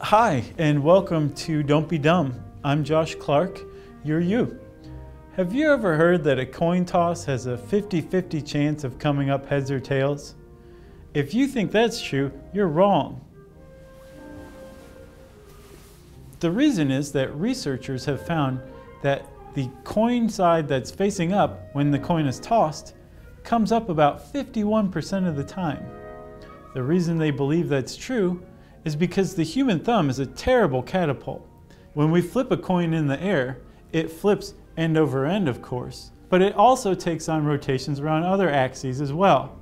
Hi, and welcome to Don't Be Dumb. I'm Josh Clark, you're you. Have you ever heard that a coin toss has a 50-50 chance of coming up heads or tails? If you think that's true, you're wrong. The reason is that researchers have found that the coin side that's facing up when the coin is tossed comes up about 51% of the time. The reason they believe that's true is because the human thumb is a terrible catapult. When we flip a coin in the air, it flips end over end, of course, but it also takes on rotations around other axes as well.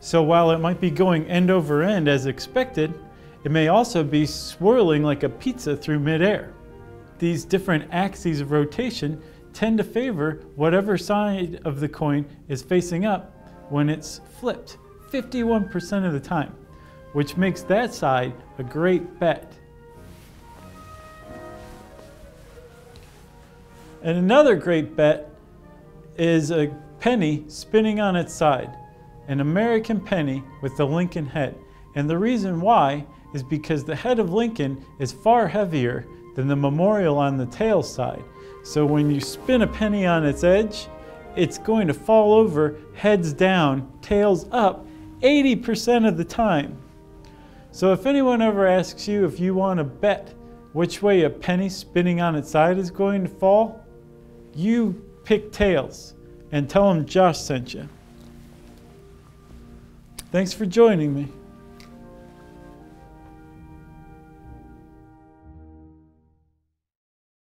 So while it might be going end over end as expected, it may also be swirling like a pizza through midair. These different axes of rotation tend to favor whatever side of the coin is facing up when it's flipped 51% of the time, which makes that side a great bet. And another great bet is a penny spinning on its side, an American penny with the Lincoln head. And the reason why is because the head of Lincoln is far heavier than the memorial on the tail side. So when you spin a penny on its edge, it's going to fall over heads down, tails up 80% of the time. So if anyone ever asks you if you want to bet which way a penny spinning on its side is going to fall, you pick tails and tell them Josh sent you. Thanks for joining me.